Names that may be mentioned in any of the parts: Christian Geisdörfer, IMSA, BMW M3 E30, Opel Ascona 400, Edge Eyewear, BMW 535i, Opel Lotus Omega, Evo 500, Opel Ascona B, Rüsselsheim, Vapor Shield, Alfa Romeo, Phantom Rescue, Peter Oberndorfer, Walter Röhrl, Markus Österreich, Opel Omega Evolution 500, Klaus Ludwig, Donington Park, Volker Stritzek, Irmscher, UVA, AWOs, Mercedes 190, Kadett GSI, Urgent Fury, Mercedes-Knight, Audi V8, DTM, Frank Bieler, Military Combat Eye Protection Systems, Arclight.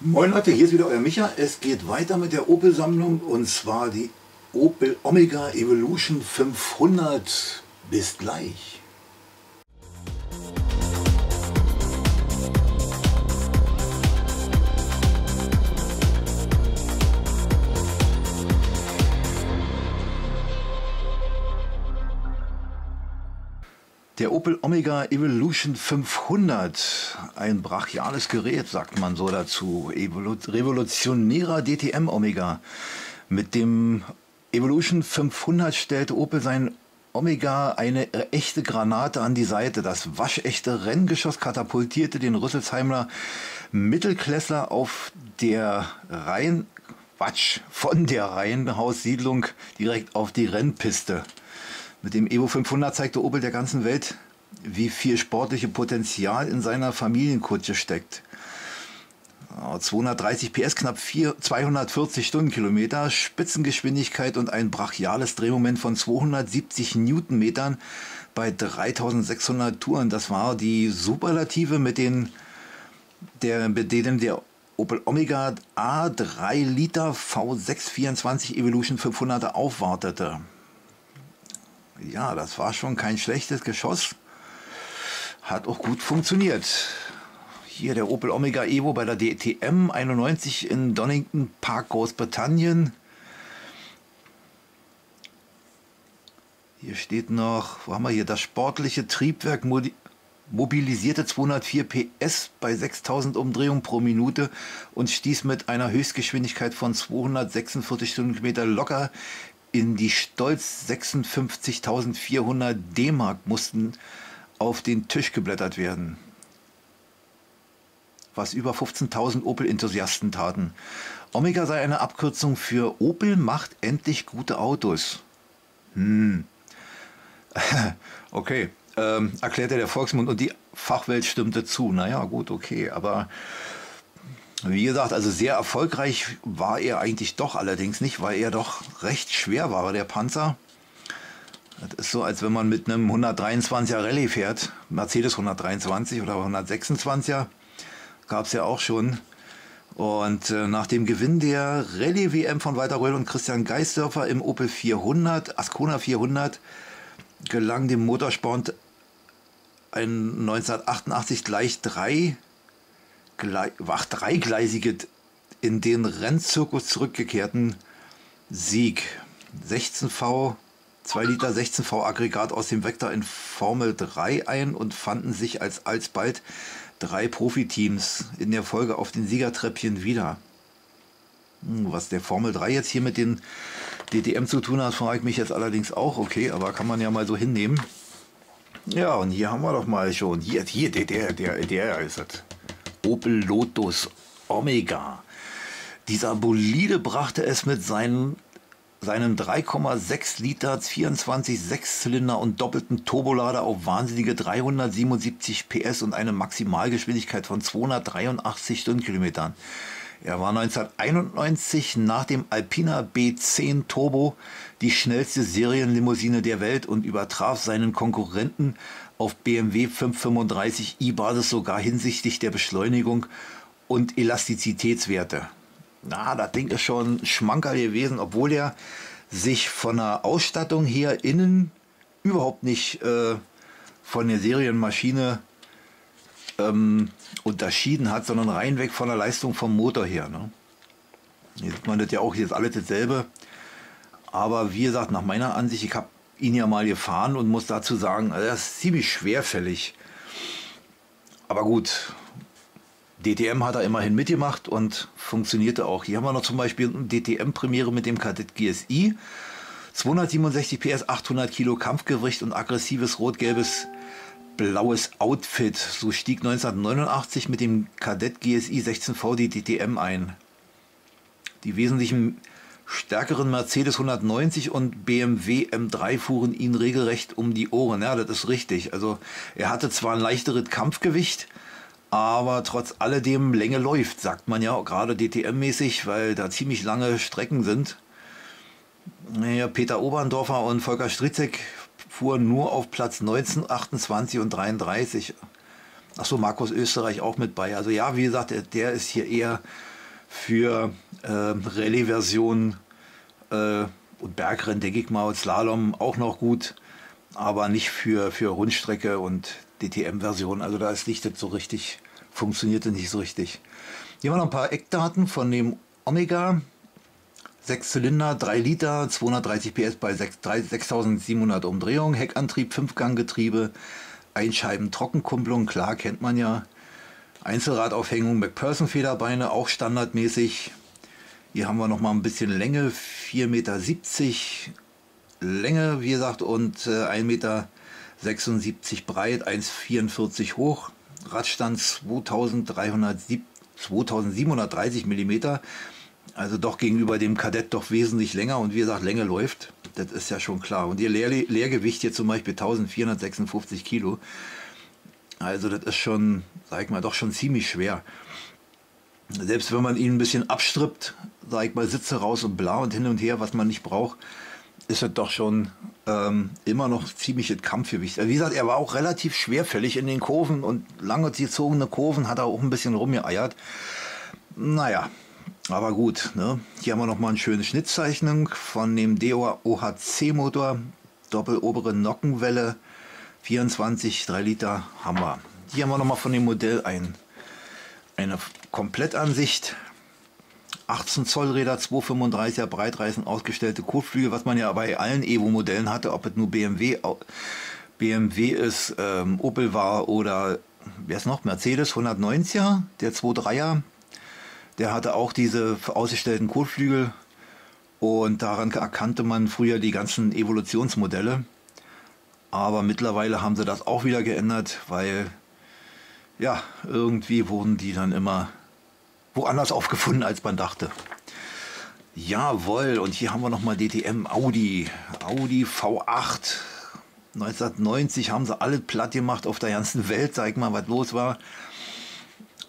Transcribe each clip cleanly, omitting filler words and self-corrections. Moin Leute, hier ist wieder euer Micha. Es geht weiter mit der Opel-Sammlung und zwar die Opel Omega Evolution 500. Bis gleich. Der Opel Omega Evolution 500, ein brachiales Gerät, sagt man so dazu. Revolutionärer DTM Omega. Mit dem Evolution 500 stellte Opel seinen Omega eine echte Granate an die Seite. Das waschechte Renngeschoss katapultierte den Rüsselsheimer Mittelklässler von der Reihenhaussiedlung direkt auf die Rennpiste. Mit dem Evo 500 zeigte Opel der ganzen Welt, wie viel sportliches Potenzial in seiner Familienkutsche steckt. 230 PS, knapp 240 Stundenkilometer, Spitzengeschwindigkeit und ein brachiales Drehmoment von 270 Newtonmetern bei 3600 Touren. Das war die Superlative, mit denen der Opel Omega A3 Liter V6 24 Evolution 500 aufwartete. Ja, das war schon kein schlechtes Geschoss. Hat auch gut funktioniert. Hier der Opel Omega Evo bei der DTM 91 in Donington Park, Großbritannien. Hier steht noch, wo haben wir hier, das sportliche Triebwerk mobilisierte 204 PS bei 6000 Umdrehungen pro Minute und stieß mit einer Höchstgeschwindigkeit von 246 Stundenkilometer locker in die stolz 56.400 D-Mark mussten auf den Tisch geblättert werden, was über 15.000 Opel-Enthusiasten taten. Omega sei eine Abkürzung für Opel macht endlich gute Autos. Okay, erklärte der Volksmund und die Fachwelt stimmte zu. Naja, gut, okay, aber wie gesagt, also sehr erfolgreich war er eigentlich doch allerdings nicht, weil er doch recht schwer war, der Panzer. Das ist so, als wenn man mit einem 123er Rallye fährt, Mercedes 123 oder 126er, gab es ja auch schon. Und nach dem Gewinn der Rallye-WM von Walter Röhrl und Christian Geisdörfer im Opel Ascona 400 gelang dem Motorsport 1988 gleich dreigleisige, in den Rennzirkus zurückgekehrten Sieg. 2 Liter 16V Aggregat aus dem Vector in Formel 3 ein und fanden sich alsbald 3 Profiteams in der Folge auf den Siegertreppchen wieder. Was der Formel 3 jetzt hier mit den DTM zu tun hat, frage ich mich jetzt allerdings auch. Okay, aber kann man ja mal so hinnehmen. Ja, und hier haben wir doch mal schon. Hier der ist das. Opel Lotus Omega. Dieser Bolide brachte es mit seinem 3,6 Liter 24 Sechszylinder und doppelten Turbolader auf wahnsinnige 377 PS und eine Maximalgeschwindigkeit von 283 Stundenkilometern. Er war 1991 nach dem Alpina B10 Turbo die schnellste Serienlimousine der Welt und übertraf seinen Konkurrenten auf BMW 535i Basis sogar hinsichtlich der Beschleunigung und Elastizitätswerte. Na, das Ding ist schon schmanker gewesen, obwohl er sich von der Ausstattung her innen überhaupt nicht von der Serienmaschine unterschieden hat, sondern reinweg von der Leistung vom Motor her. Ne? Hier sieht man das ja auch, hier ist alles dasselbe. Aber wie gesagt, nach meiner Ansicht, ich habe ihn ja mal gefahren und muss dazu sagen, also das ist ziemlich schwerfällig. Aber gut, DTM hat er immerhin mitgemacht und funktionierte auch. Hier haben wir noch zum Beispiel eine DTM-Premiere mit dem Kadett GSI. 267 PS, 800 Kilo Kampfgewicht und aggressives rot-gelbes blaues Outfit. So stieg 1989 mit dem Kadett GSI 16V die DTM ein. Die wesentlichen stärkeren Mercedes 190 und BMW M3 fuhren ihn regelrecht um die Ohren. Ja, das ist richtig. Also er hatte zwar ein leichteres Kampfgewicht, aber trotz alledem Länge läuft, sagt man ja, gerade DTM-mäßig, weil da ziemlich lange Strecken sind. Ja, Peter Oberndorfer und Volker Stritzek fuhren nur auf Platz 19, 28 und 33. Ach so, Markus Österreich auch mit bei. Also ja, wie gesagt, der ist hier eher für Rallye-Versionen und Bergrennen, denke ich mal, und Slalom auch noch gut, aber nicht für Rundstrecke und DTM-Versionen. Also da ist nicht das so richtig, funktioniert das nicht so richtig. Hier haben wir noch ein paar Eckdaten von dem Omega. 6 Zylinder, 3 Liter, 230 PS bei 6.700 Umdrehungen, Heckantrieb, 5-Gang-Getriebe, Einscheiben-Trockenkupplung, klar, kennt man ja. Einzelradaufhängung, McPherson-Federbeine, auch standardmäßig. Hier haben wir noch mal ein bisschen Länge, 4,70 Meter Länge, wie gesagt, und 1,76 Meter breit, 1,44 hoch, Radstand 2730 mm. Also doch gegenüber dem Kadett doch wesentlich länger, und wie gesagt, Länge läuft, das ist ja schon klar. Und ihr Leergewicht hier zum Beispiel 1456 Kilo, also das ist schon, sag ich mal, doch schon ziemlich schwer. Selbst wenn man ihn ein bisschen abstrippt, sag ich mal, Sitze raus und bla und hin und her, was man nicht braucht, ist das doch schon immer noch ziemlich ein Kampfgewicht. Also wie gesagt, er war auch relativ schwerfällig in den Kurven, und lange gezogene Kurven hat er auch ein bisschen rumgeeiert. Naja. Aber gut, ne? Hier haben wir nochmal eine schöne Schnittzeichnung von dem DOHC Motor, doppelobere Nockenwelle, 24, 3 Liter, Hammer. Hier haben wir nochmal von dem Modell eine Komplettansicht, 18 Zoll Räder, 235er Breitreifen, ausgestellte Kotflügel, was man ja bei allen Evo-Modellen hatte, ob es nur BMW ist, Opel war oder, wer ist noch, Mercedes 190er, der 23er. Der hatte auch diese ausgestellten Kotflügel, und daran erkannte man früher die ganzen Evolutionsmodelle. Aber mittlerweile haben sie das auch wieder geändert, weil ja, irgendwie wurden die dann immer woanders aufgefunden, als man dachte. Jawohl, und hier haben wir nochmal DTM Audi V8. 1990 haben sie alle platt gemacht auf der ganzen Welt, sag mal, was los war.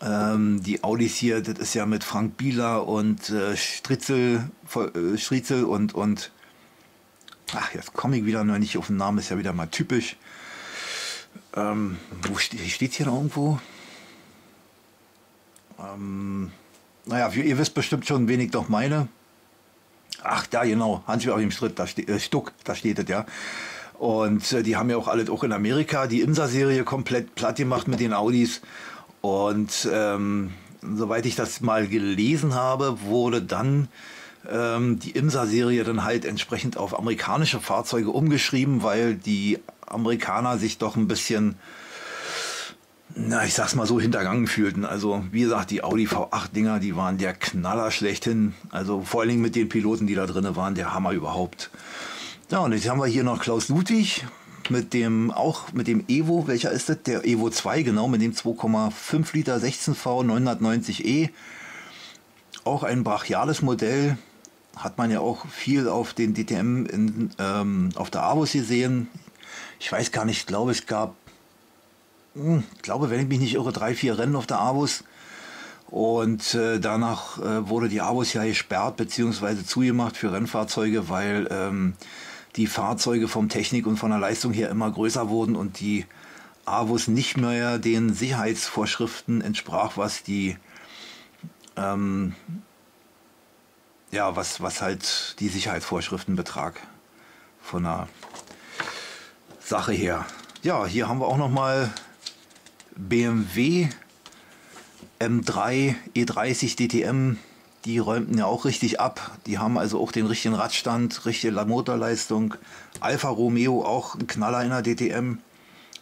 Die Audis hier, das ist ja mit Frank Bieler und Stritzek und ach, jetzt komme ich wieder nicht auf den Namen, ist ja wieder mal typisch. Wo steht hier noch irgendwo? Naja, ihr wisst bestimmt schon, wen ich doch meine. Ach, da genau, Hans Stuck, da steht es ja. Und die haben ja auch alle auch in Amerika die IMSA-Serie komplett platt gemacht mit den Audis. Und soweit ich das mal gelesen habe, wurde dann die IMSA-Serie dann halt entsprechend auf amerikanische Fahrzeuge umgeschrieben, weil die Amerikaner sich doch ein bisschen, na, ich sag's mal so, hintergangen fühlten. Also wie gesagt, die Audi V8-Dinger, die waren der Knaller schlechthin. Also vor allen Dingen mit den Piloten, die da drin waren, der Hammer überhaupt. Ja, und jetzt haben wir hier noch Klaus Ludwig. Mit dem Evo, welcher ist das? Der Evo 2, genau, mit dem 2,5 Liter 16V 990e. Auch ein brachiales Modell, hat man ja auch viel auf den DTM auf der AWOs gesehen. Ich weiß gar nicht, ich glaube, es gab, wenn ich mich nicht irre, 3-4 Rennen auf der AWOs. Und danach wurde die AWOs ja gesperrt bzw. zugemacht für Rennfahrzeuge, weil die Fahrzeuge vom Technik und von der Leistung her immer größer wurden und die AWOs nicht mehr den Sicherheitsvorschriften entsprach, was die was halt die Sicherheitsvorschriften betrag von der Sache her. Ja, hier haben wir auch noch mal BMW M3 E30 DTM. Die räumten ja auch richtig ab. Die haben also auch den richtigen Radstand, richtige Motorleistung. Alfa Romeo, auch ein Knaller in der DTM.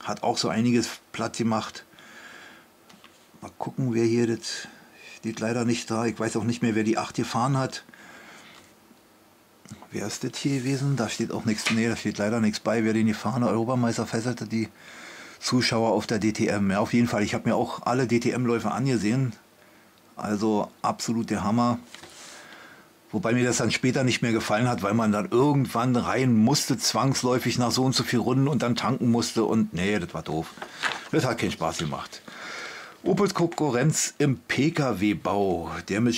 Hat auch so einiges platt gemacht. Mal gucken, wer hier, das steht leider nicht da. Ich weiß auch nicht mehr, wer die 8 gefahren hat. Wer ist das hier gewesen? Da steht auch nichts. Nee, da steht leider nichts bei. Wer den gefahren hat, Europameister fesselte die Zuschauer auf der DTM. Ja, auf jeden Fall. Ich habe mir auch alle DTM-Läufe angesehen. Also absolut der Hammer. Wobei mir das dann später nicht mehr gefallen hat, weil man dann irgendwann rein musste, zwangsläufig nach so und so viel Runden, und dann tanken musste. Und nee, das war doof. Das hat keinen Spaß gemacht. Opels Konkurrenz im Pkw-Bau. Der mit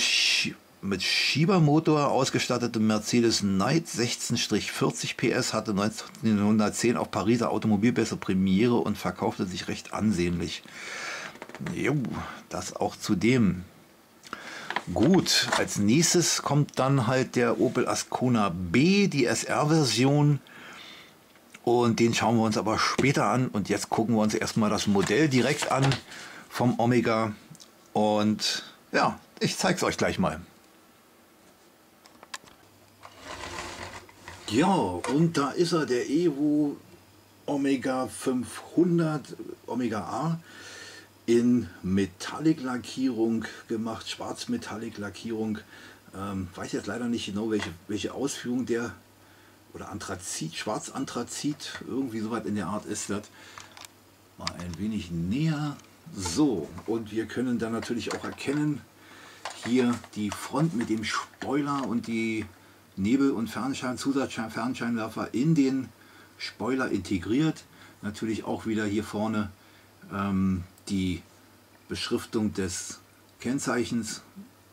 Schiebermotor ausgestattete Mercedes-Knight 16-40 PS hatte 1910 auf Pariser Automobilmesse Premiere und verkaufte sich recht ansehnlich. Jo, das auch zu dem. Gut, als nächstes kommt dann halt der Opel Ascona B, die SR-Version. Und den schauen wir uns aber später an. Und jetzt gucken wir uns erstmal das Modell direkt an vom Omega. Und ja, ich zeige es euch gleich mal. Ja, und da ist er, der Evo Omega 500, Omega A, in Metallic-Lackierung gemacht, Schwarz-Metallic-Lackierung. Weiß jetzt leider nicht genau, welche Ausführung der, oder Anthrazit, Schwarz-Anthrazit, irgendwie sowas in der Art ist das. Mal ein wenig näher. So, und wir können dann natürlich auch erkennen, hier die Front mit dem Spoiler und die Nebel- und Fernscheinwerfer in den Spoiler integriert. Natürlich auch wieder hier vorne die Beschriftung des Kennzeichens,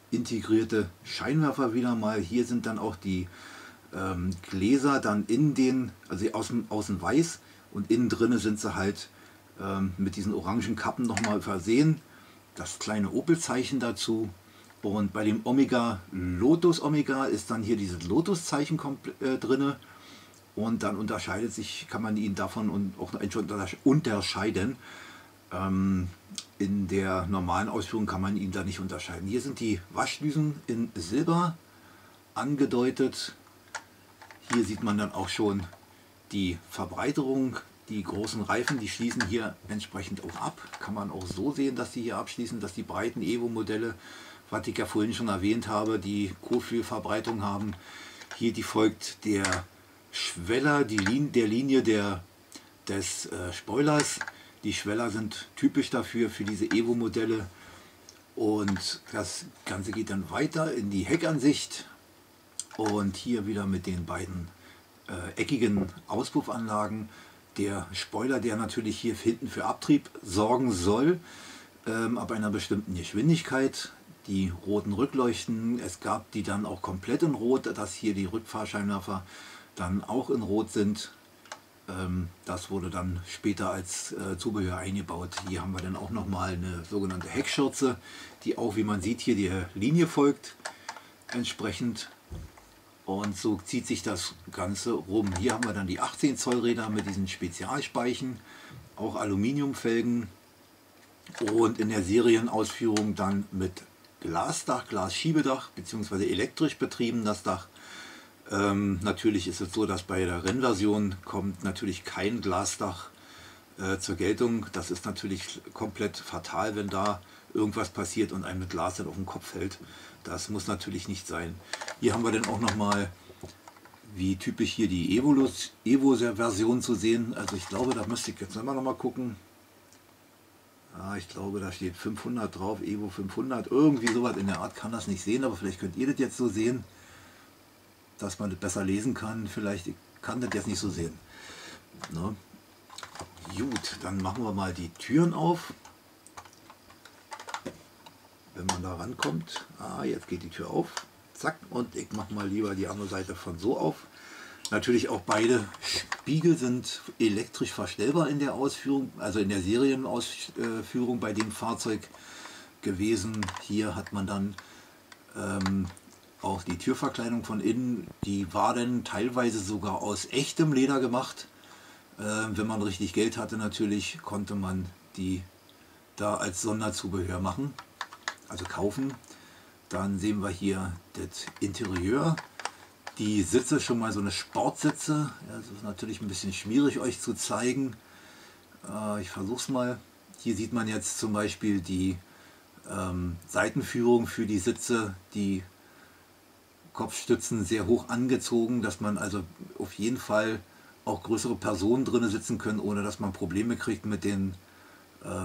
integrierte Scheinwerfer wieder mal. Hier sind dann auch die Gläser dann in den, also außen weiß und innen drinne sind sie halt mit diesen orangen Kappen nochmal versehen. Das kleine Opel-Zeichen dazu. Und bei dem Omega Lotus Omega ist dann hier dieses Lotus-Zeichen drin. Und dann unterscheidet sich, kann man ihn davon und auch unterscheiden. In der normalen Ausführung kann man ihn da nicht unterscheiden. Hier sind die Waschdüsen in Silber angedeutet. Hier sieht man dann auch schon die Verbreiterung. Die großen Reifen, die schließen hier entsprechend auch ab. Kann man auch so sehen, dass die hier abschließen, dass die breiten Evo-Modelle, was ich ja vorhin schon erwähnt habe, die Kotflügelverbreitung haben. Hier die folgt der Schweller, der Linie des Spoilers. Die Schweller sind typisch dafür, für diese Evo-Modelle. Und das Ganze geht dann weiter in die Heckansicht. Und hier wieder mit den beiden eckigen Auspuffanlagen. Der Spoiler, der natürlich hier hinten für Abtrieb sorgen soll, ab einer bestimmten Geschwindigkeit. Die roten Rückleuchten, es gab die dann auch komplett in Rot, dass hier die Rückfahrscheinwerfer dann auch in Rot sind. Das wurde dann später als Zubehör eingebaut. Hier haben wir dann auch nochmal eine sogenannte Heckschürze, die auch, wie man sieht, hier der Linie folgt entsprechend. Und so zieht sich das Ganze rum. Hier haben wir dann die 18 Zoll Räder mit diesen Spezialspeichen, auch Aluminiumfelgen und in der Serienausführung dann mit Glasdach, Glasschiebedach bzw. elektrisch betrieben das Dach. Natürlich ist es so, dass bei der Rennversion kommt natürlich kein Glasdach zur Geltung. Das ist natürlich komplett fatal, wenn da irgendwas passiert und einem mit Glas dann auf den Kopf fällt. Das muss natürlich nicht sein. Hier haben wir dann auch nochmal, wie typisch hier die Evo-Version zu sehen. Also ich glaube, da müsste ich jetzt nochmal gucken. Ah, ich glaube, da steht 500 drauf, Evo 500. Irgendwie sowas in der Art kann das nicht sehen, aber vielleicht könnt ihr das jetzt so sehen, dass man das besser lesen kann. Vielleicht kann das jetzt nicht so sehen. Ne? Gut, dann machen wir mal die Türen auf. Wenn man da rankommt, ah, jetzt geht die Tür auf, zack, und ich mache mal lieber die andere Seite von so auf. Natürlich auch beide Spiegel sind elektrisch verstellbar in der Ausführung, also in der Serienausführung bei dem Fahrzeug gewesen. Hier hat man dann auch die Türverkleidung von innen, die war dann teilweise sogar aus echtem Leder gemacht. Wenn man richtig Geld hatte natürlich, konnte man die da als Sonderzubehör machen. Also kaufen. Dann sehen wir hier das Interieur. Die Sitze, schon mal so eine Sportsitze. Ja, das ist natürlich ein bisschen schwierig euch zu zeigen. Ich versuche es mal. Hier sieht man jetzt zum Beispiel die Seitenführung für die Sitze. Die Kopfstützen sehr hoch angezogen, dass man also auf jeden Fall auch größere Personen drin sitzen können, ohne dass man Probleme kriegt mit den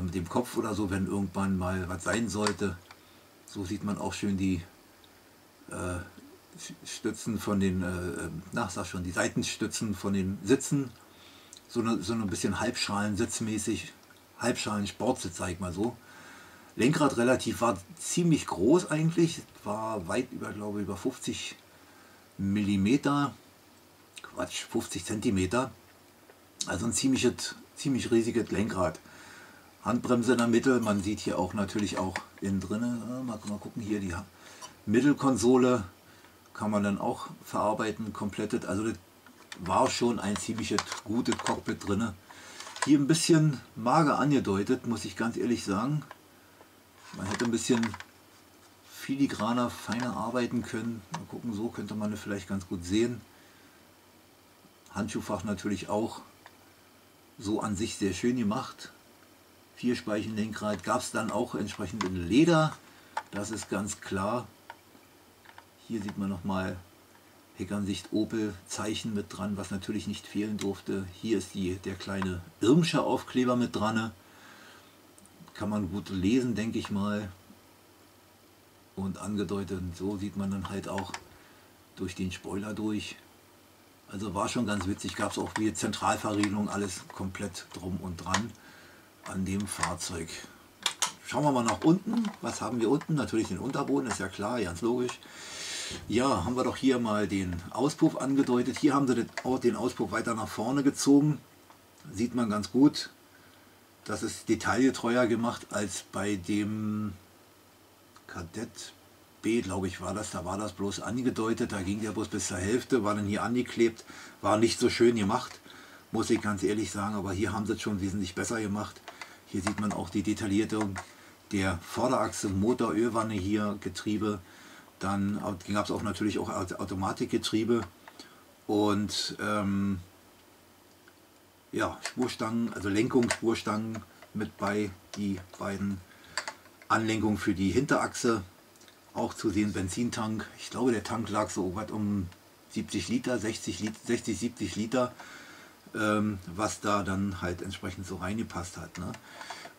mit dem Kopf oder so, wenn irgendwann mal was sein sollte. So sieht man auch schön die Stützen von den, die Seitenstützen von den Sitzen. So ein bisschen halbschalen-sitzmäßig, halbschalen-Sportsitz, sag ich mal so. Lenkrad relativ war ziemlich groß eigentlich, war weit über, glaube ich, über 50 mm, Quatsch, 50 cm. Also ein ziemlich riesiges Lenkrad. Handbremse in der Mitte, man sieht hier auch natürlich auch innen drin, mal gucken, hier die Mittelkonsole kann man dann auch verarbeiten, komplettet, also das war schon ein ziemlich gutes Cockpit drin. Hier ein bisschen mager angedeutet, muss ich ganz ehrlich sagen, man hätte ein bisschen filigraner, feiner arbeiten können, mal gucken, so könnte man das vielleicht ganz gut sehen. Handschuhfach natürlich auch so an sich sehr schön gemacht. 4-Speichen-Lenkrad gab es dann auch entsprechend in Leder, das ist ganz klar. Hier sieht man nochmal Heckansicht Opel Zeichen mit dran, was natürlich nicht fehlen durfte. Hier ist der kleine Irmscher Aufkleber mit dran, kann man gut lesen, denke ich mal. Und angedeutet, so sieht man dann halt auch durch den Spoiler durch. Also war schon ganz witzig, gab es auch die Zentralverriegelung, alles komplett drum und dran an dem Fahrzeug. Schauen wir mal nach unten. Was haben wir unten? Natürlich den Unterboden, ist ja klar, ganz logisch. Ja, haben wir doch hier mal den Auspuff angedeutet. Hier haben sie den Auspuff weiter nach vorne gezogen. Sieht man ganz gut. Das ist detailgetreuer gemacht als bei dem Kadett B, glaube ich, war das. Da war das bloß angedeutet. Da ging der bloß bis zur Hälfte, war dann hier angeklebt. War nicht so schön gemacht, muss ich ganz ehrlich sagen. Aber hier haben sie es schon wesentlich besser gemacht. Hier sieht man auch die Detaillierung der Vorderachse, Motor, Ölwanne hier, Getriebe. Dann gab es auch natürlich auch Automatikgetriebe und ja, Spurstangen, also Lenkung, Spurstangen mit bei, die beiden Anlenkungen für die Hinterachse. Auch zu sehen Benzintank. Ich glaube, der Tank lag so weit um 70 Liter, 60, 70 Liter, was da dann halt entsprechend so reingepasst hat. Ne?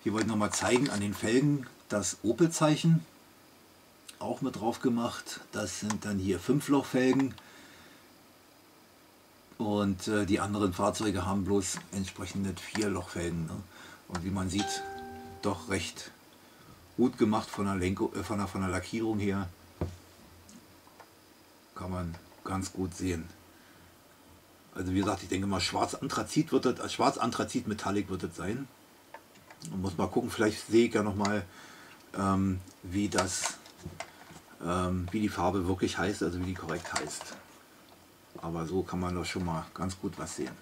Hier wollte ich nochmal zeigen an den Felgen das Opel-Zeichen. Auch mit drauf gemacht. Das sind dann hier 5-Loch-Felgen und die anderen Fahrzeuge haben bloß entsprechende 4-Loch-Felgen, ne? Und wie man sieht, doch recht gut gemacht von der von der Lackierung her, kann man ganz gut sehen. Also wie gesagt, ich denke mal Schwarz-Anthrazit wird das, Schwarz-Anthrazit-Metallic wird das sein. Man muss mal gucken, vielleicht sehe ich ja noch mal wie die Farbe wirklich heißt, also wie die korrekt heißt. Aber so kann man doch schon mal ganz gut was sehen.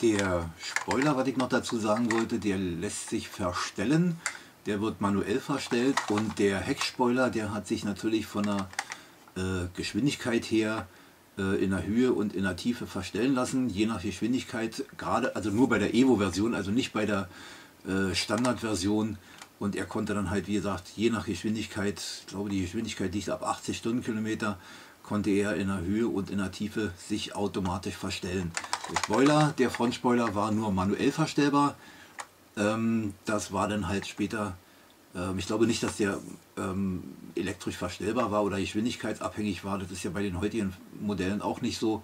Der Spoiler, was ich noch dazu sagen wollte, der lässt sich verstellen. Der wird manuell verstellt und der Heckspoiler, der hat sich natürlich von der Geschwindigkeit her in der Höhe und in der Tiefe verstellen lassen, je nach Geschwindigkeit, gerade also nur bei der Evo-Version, also nicht bei der Standard-Version. Und er konnte dann halt, wie gesagt, je nach Geschwindigkeit, ich glaube die Geschwindigkeit liegt ab 80 Stundenkilometer, konnte er in der Höhe und in der Tiefe sich automatisch verstellen. Der Spoiler, der Frontspoiler war nur manuell verstellbar. Das war dann halt später, ich glaube nicht, dass der elektrisch verstellbar war oder geschwindigkeitsabhängig war. Das ist ja bei den heutigen Modellen auch nicht so.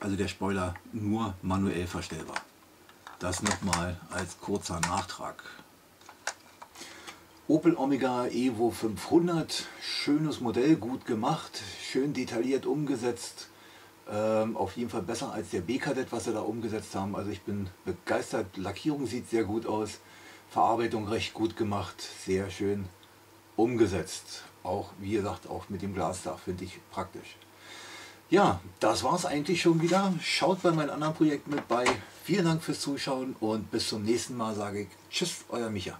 Also der Spoiler nur manuell verstellbar. Das nochmal als kurzer Nachtrag. Opel Omega Evo 500, schönes Modell, gut gemacht, schön detailliert umgesetzt, auf jeden Fall besser als der B-Kadett, was sie da umgesetzt haben. Also ich bin begeistert, Lackierung sieht sehr gut aus, Verarbeitung recht gut gemacht, sehr schön umgesetzt. Auch, wie gesagt, auch mit dem Glasdach, finde ich praktisch. Ja, das war es eigentlich schon wieder. Schaut bei meinen anderen Projekten mit bei. Vielen Dank fürs Zuschauen und bis zum nächsten Mal sage ich Tschüss, euer Micha.